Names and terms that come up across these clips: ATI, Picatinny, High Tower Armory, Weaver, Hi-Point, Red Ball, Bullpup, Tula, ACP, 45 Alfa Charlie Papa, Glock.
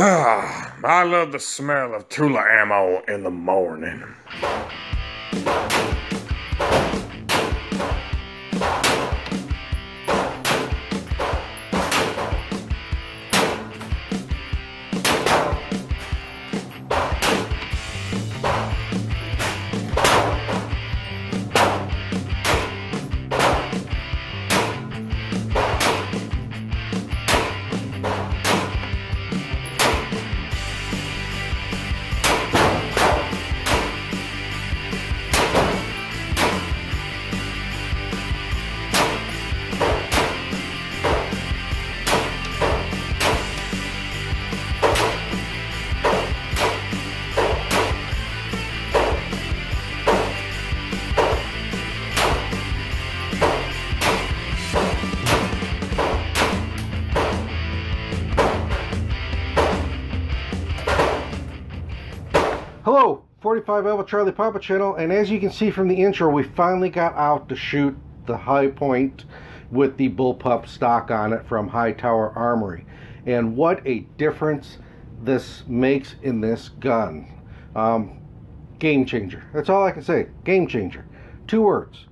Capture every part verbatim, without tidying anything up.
I love the smell of Tula ammo in the morning. Hello, forty-five Alfa Charlie Papa channel, and as you can see from the intro, we finally got out to shoot the Hi-Point with the bullpup stock on it from High Tower Armory. And what a difference this makes in this gun. Um, game changer. That's all I can say. Game changer. Two words.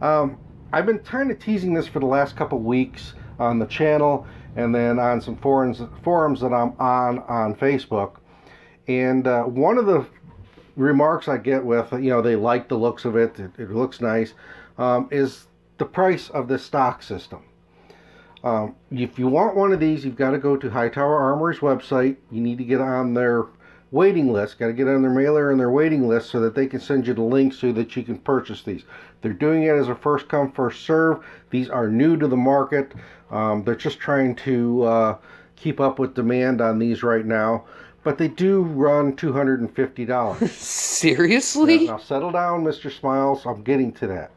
Um, I've been kind of teasing this for the last couple weeks on the channel and then on some forums, forums that I'm on on Facebook. And uh, one of the remarks I get with, you know, they like the looks of it, it, it looks nice, um, is the price of the stock system. Um, if you want one of these, you've got to go to High Tower Armory's website. You need to get on their waiting list, got to get on their mailer and their waiting list so that they can send you the link so that you can purchase these. They're doing it as a first come, first serve. These are new to the market. Um, they're just trying to uh, keep up with demand on these right now. But they do run two hundred fifty dollars. Seriously? Now, now settle down, Mister Smiles. I'm getting to that.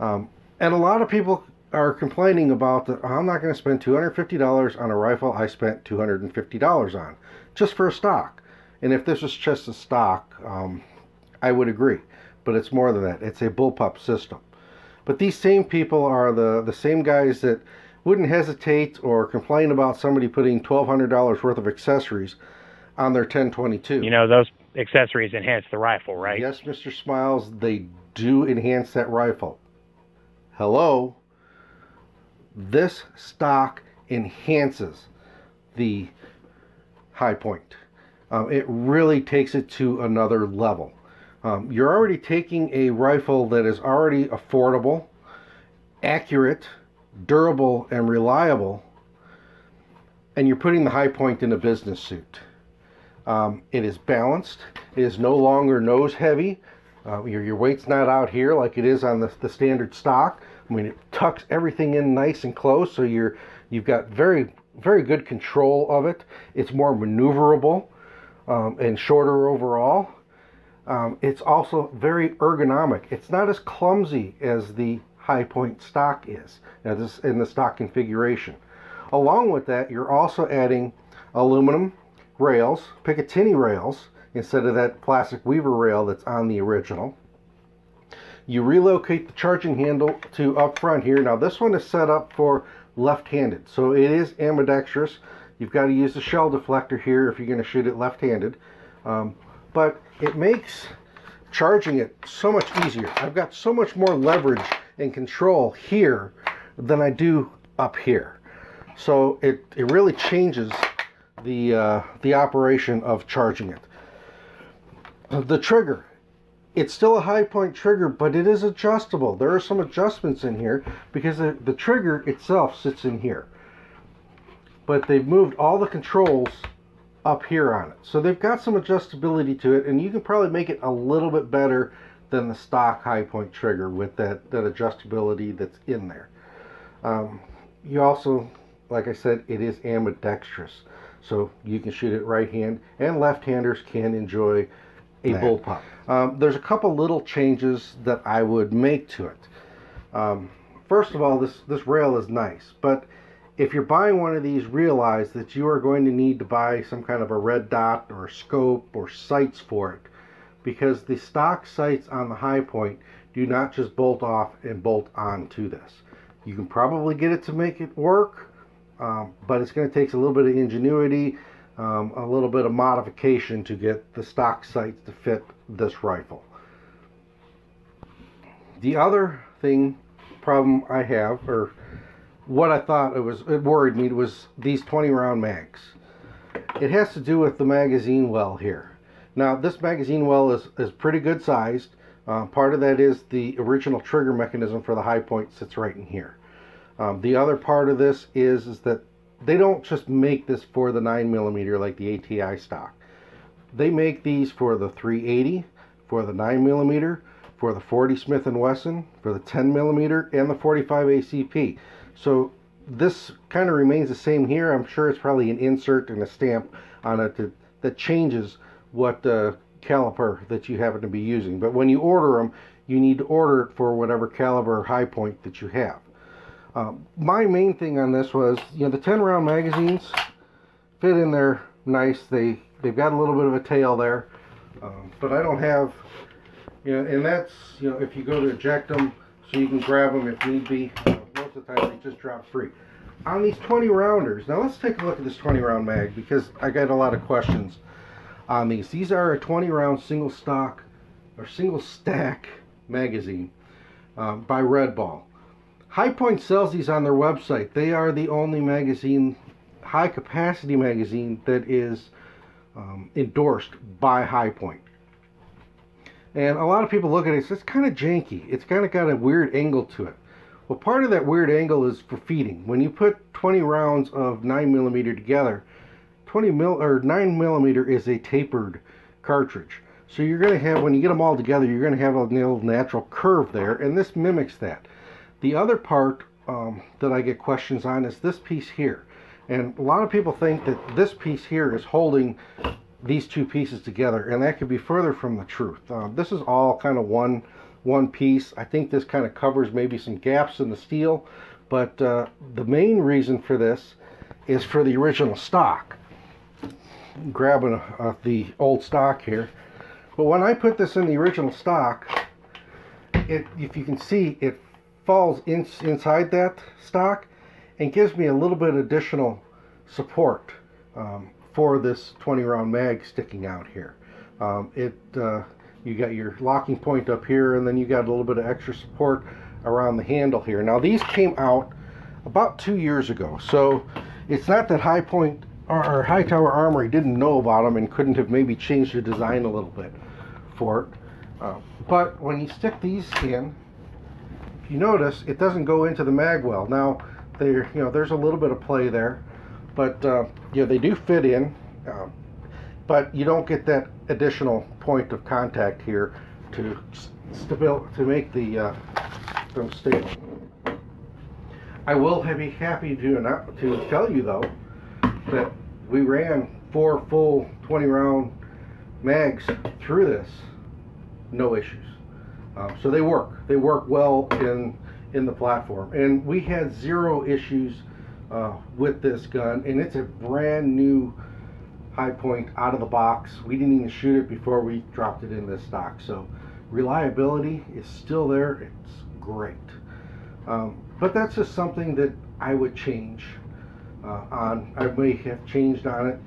Um, and a lot of people are complaining about that. I'm not going to spend two hundred fifty dollars on a rifle I spent two hundred fifty dollars on, just for a stock. And if this was just a stock, um, I would agree. But it's more than that. It's a bullpup system. But these same people are the, the same guys that wouldn't hesitate or complain about somebody putting twelve hundred dollars worth of accessories on their ten twenty-two. You know, those accessories enhance the rifle, right? Yes, Mister Smiles, they do enhance that rifle. Hello? This stock enhances the Hi-Point. Um, it really takes it to another level. Um, you're already taking a rifle that is already affordable, accurate, durable, and reliable, and you're putting the Hi-Point in a business suit. Um, it is balanced. It is no longer nose heavy. Uh, your, your weight's not out here like it is on the, the standard stock. I mean, it tucks everything in nice and close, so you're, you've got very, very good control of it. It's more maneuverable um, and shorter overall. Um, it's also very ergonomic. It's not as clumsy as the Hi-Point stock is, now this in the stock configuration. Along with that, you're also adding aluminum rails, Picatinny rails, instead of that plastic Weaver rail that's on the original. You relocate the charging handle to up front here. Now this one is set up for left-handed, so it is ambidextrous. You've got to use the shell deflector here if you're going to shoot it left-handed. Um, but it makes charging it so much easier. I've got so much more leverage and control here than I do up here. So it, it really changes the, uh, the operation of charging it. The trigger, it's still a Hi-Point trigger, but it is adjustable. There are some adjustments in here because the, the trigger itself sits in here. But they've moved all the controls up here on it. So they've got some adjustability to it, and you can probably make it a little bit better than the stock Hi-Point trigger with that, that adjustability that's in there. Um, you also, like I said, it is ambidextrous. So you can shoot it right hand, and left-handers can enjoy a bullpup. Um, there's a couple little changes that I would make to it. Um, first of all, this, this rail is nice, but if you're buying one of these, realize that you are going to need to buy some kind of a red dot or scope or sights for it, because the stock sights on the Hi-Point do not just bolt off and bolt on to this. You can probably get it to make it work, um, but it's going to take a little bit of ingenuity, um, a little bit of modification to get the stock sights to fit this rifle. The other thing, problem I have, or what I thought it was, it worried me, was these twenty round mags. It has to do with the magazine well here. Now this magazine well is, is pretty good sized. Uh, part of that is the original trigger mechanism for the Hi-Point sits right in here. Um, the other part of this is, is that they don't just make this for the nine millimeter like the A T I stock. They make these for the three eighty, for the nine millimeter, for the forty Smith and Wesson, for the ten millimeter, and the forty-five A C P. So this kind of remains the same here. I'm sure it's probably an insert and a stamp on it that, that changes what uh, caliper that you happen to be using. But when you order them, you need to order it for whatever caliber or high point that you have. Um, my main thing on this was, you know, the ten round magazines fit in there nice. They, they've got a little bit of a tail there, um, but I don't have, you know, and that's, you know, if you go to eject them, so you can grab them if need be. You know, most of the time they just drop free. On these twenty rounders, now let's take a look at this twenty round mag, because I got a lot of questions on these. These are a twenty round single stock or single stack magazine um, by Red Ball. Hi-Point sells these on their website. They are the only magazine, high capacity magazine, that is um, endorsed by Hi-Point. And a lot of people look at it, it's kind of janky. It's kind of got a weird angle to it. Well, part of that weird angle is for feeding. When you put twenty rounds of nine millimeter together, twenty mil or nine millimeter is a tapered cartridge. So you're going to have, when you get them all together, you're going to have a little natural curve there, and this mimics that. The other part um, that I get questions on is this piece here. And a lot of people think that this piece here is holding these two pieces together, and that could be further from the truth. Uh, this is all kind of one one piece. I think this kind of covers maybe some gaps in the steel, but uh, the main reason for this is for the original stock. I'm grabbing uh, the old stock here. But when I put this in the original stock, it, if you can see, it falls in, inside that stock and gives me a little bit additional support um, for this twenty round mag sticking out here. Um, it uh, you got your locking point up here, and then you got a little bit of extra support around the handle here. Now these came out about two years ago, so it's not that High Point or, or High Tower Armory didn't know about them and couldn't have maybe changed the design a little bit for it. Uh, but when you stick these in, you notice it doesn't go into the mag well. Now there, you know, there's a little bit of play there, but uh, you know, they do fit in, uh, but you don't get that additional point of contact here to stable to make the uh, them stable. I will be happy to not to tell you though that we ran four full twenty round mags through this, no issues. Um, so they work. They work well in in the platform, and we had zero issues uh, with this gun. And it's a brand new Hi-Point out of the box. We didn't even shoot it before we dropped it in this stock. So reliability is still there. It's great. Um, but that's just something that I would change uh, on. I may have changed on it.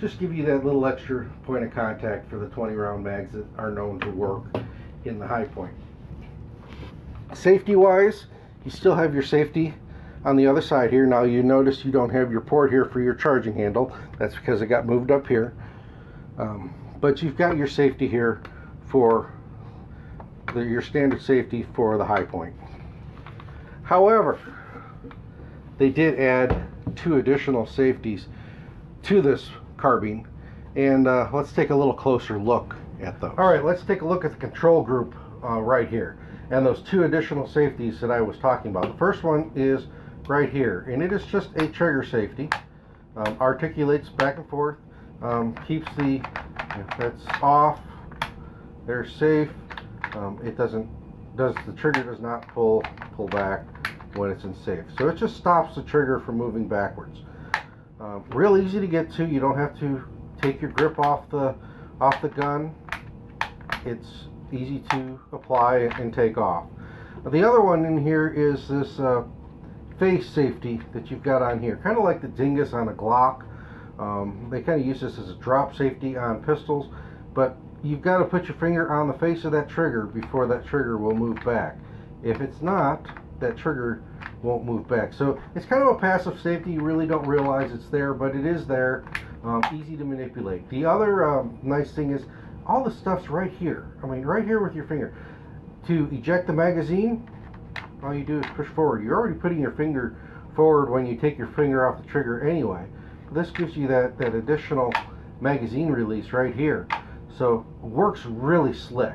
Just give you that little extra point of contact for the twenty round mags that are known to work in the Hi-Point. Safety wise, you still have your safety on the other side here. Now you notice you don't have your port here for your charging handle. That's because it got moved up here. Um, but you've got your safety here for the, your standard safety for the Hi-Point. However, they did add two additional safeties to this carbine, and uh, let's take a little closer look at those. All right, let's take a look at the control group uh, right here, and those two additional safeties that I was talking about. The first one is right here, and it is just a trigger safety. Um, articulates back and forth, um, keeps the, you know, that's off, they're safe. Um, it doesn't, does the trigger does not pull pull back when it's in safe, so it just stops the trigger from moving backwards. Um, real easy to get to. You don't have to take your grip off the off the gun. It's easy to apply and take off. The other one in here is this uh, face safety that you've got on here, kind of like the dingus on a Glock. Um, they kind of use this as a drop safety on pistols, but you've got to put your finger on the face of that trigger before that trigger will move back. If it's not, that trigger won't move back. So it's kind of a passive safety. You really don't realize it's there, but it is there. Um, easy to manipulate. The other um, nice thing is all the stuff's right here. I mean, right here with your finger. To eject the magazine, all you do is push forward. You're already putting your finger forward when you take your finger off the trigger anyway. This gives you that, that additional magazine release right here. So works really slick.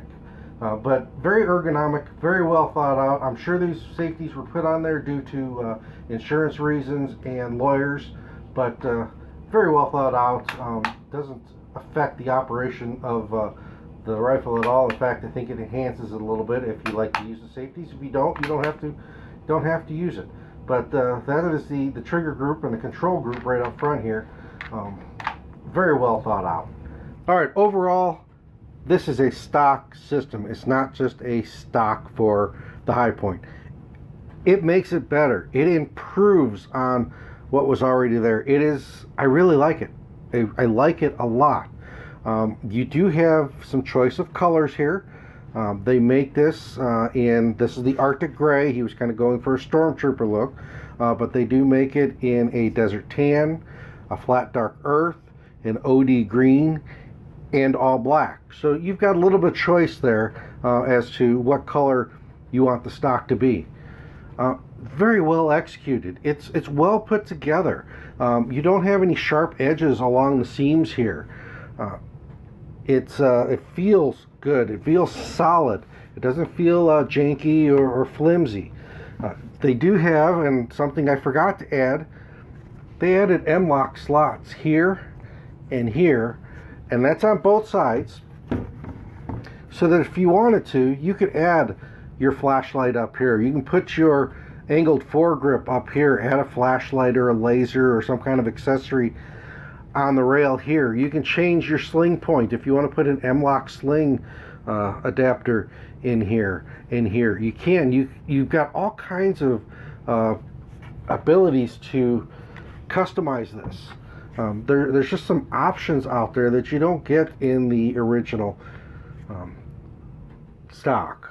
Uh, but very ergonomic, very well thought out. I'm sure these safeties were put on there due to uh, insurance reasons and lawyers, but uh, very well thought out. Um, doesn't affect the operation of uh, the rifle at all. In fact, I think it enhances it a little bit if you like to use the safeties. If you don't, you don't have to, don't have to use it. But uh, that is the, the trigger group and the control group right up front here. Um, very well thought out. All right, overall, this is a stock system. It's not just a stock for the Hi-Point. It makes it better. It improves on what was already there. It is, I really like it. I, I like it a lot. Um, you do have some choice of colors here. Um, they make this uh, in, this is the Arctic Gray. He was kind of going for a Stormtrooper look, uh, but they do make it in a Desert Tan, a Flat Dark Earth, an O D Green, and all black. So you've got a little bit of choice there uh, as to what color you want the stock to be. Uh, very well executed. It's it's well put together. Um, you don't have any sharp edges along the seams here. Uh, it's uh, it feels good. It feels solid. It doesn't feel uh, janky or, or flimsy. Uh, they do have, and something I forgot to add, they added M lock slots here and here. And that's on both sides, so that if you wanted to, you could add your flashlight up here. You can put your angled foregrip up here, add a flashlight or a laser or some kind of accessory on the rail here. You can change your sling point if you want to put an M lock sling uh, adapter in here, in here. You can. You, you've got all kinds of uh, abilities to customize this. Um, there, there's just some options out there that you don't get in the original um, stock.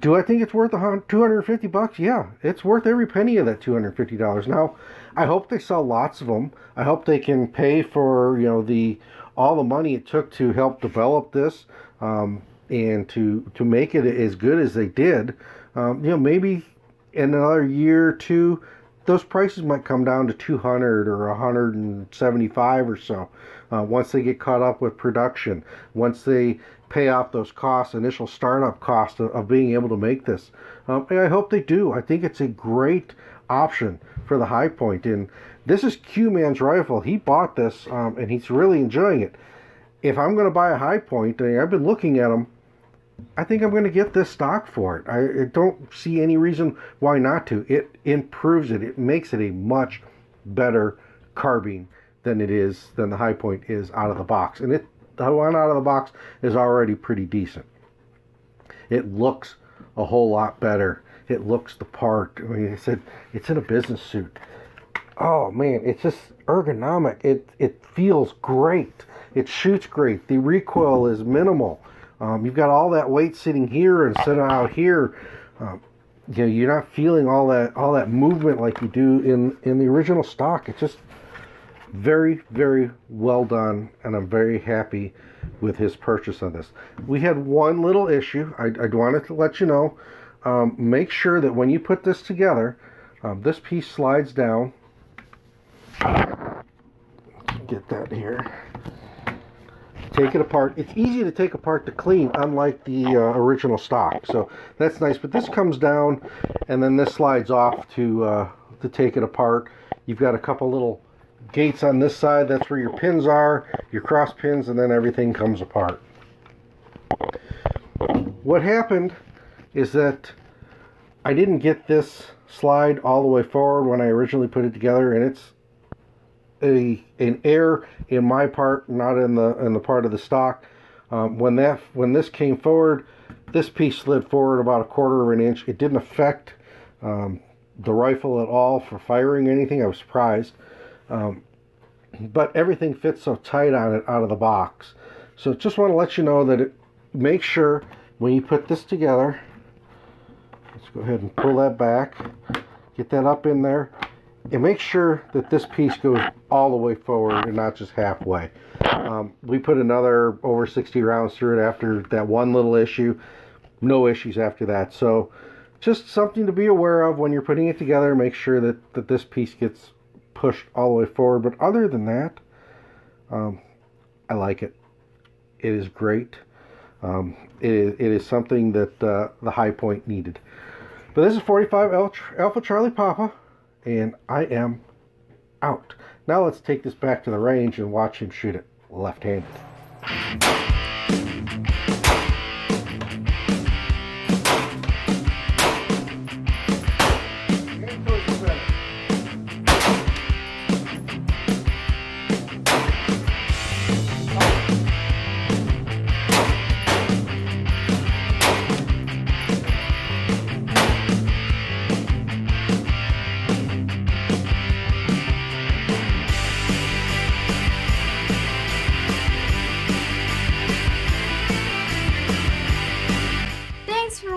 Do I think it's worth two hundred fifty bucks? Yeah, it's worth every penny of that two hundred fifty dollars. Now, I hope they sell lots of them. I hope they can pay for, you know, the all the money it took to help develop this um, and to to make it as good as they did. Um, you know, maybe in another year or two, those prices might come down to two hundred or one hundred seventy-five or so uh, once they get caught up with production, once they pay off those costs, initial startup costs of, of being able to make this. Um, and I hope they do. I think it's a great option for the Hi-Point. And this is Q-Man's rifle. He bought this um, and he's really enjoying it. If I'm going to buy a Hi-Point, I've been looking at them, I think I'm going to get this stock for it. I, I don't see any reason why not to. It improves it. It makes it a much better carbine than it is, than the Hi-Point is out of the box. And it, the one out of the box is already pretty decent. It looks a whole lot better. It looks the part. I mean, I said it's in a business suit. Oh man, it's just ergonomic. It it feels great. It shoots great. The recoil is minimal. Um, you've got all that weight sitting here instead of out here. Um, you know, you're not feeling all that all that movement like you do in in the original stock. It's just very, very well done, and I'm very happy with his purchase on this. We had one little issue. I, I wanted to let you know. Um, make sure that when you put this together, um, this piece slides down. Get that here. Take it apart. It's easy to take apart to clean, unlike the uh, original stock, so that's nice. But this comes down and then this slides off to uh, to take it apart. You've got a couple little gates on this side. That's where your pins are, your cross pins, and then everything comes apart. What happened is that I didn't get this slide all the way forward when I originally put it together, and it's A, an error in my part, not in the in the part of the stock. Um, when that when this came forward, this piece slid forward about a quarter of an inch. It didn't affect um, the rifle at all for firing anything. I was surprised. Um, but everything fits so tight on it out of the box. So just want to let you know that it, make sure when you put this together, let's go ahead and pull that back, get that up in there, and make sure that this piece goes all the way forward and not just halfway. Um, we put another over sixty rounds through it after that one little issue. No issues after that. So just something to be aware of when you're putting it together. Make sure that, that this piece gets pushed all the way forward. But other than that, um, I like it. It is great. Um, it, is, it is something that uh, the Hi-Point needed. But this is forty-five Alfa Charlie Papa, and I am out. Now let's take this back to the range and watch him shoot it left-handed.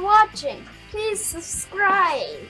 Watching. Please subscribe.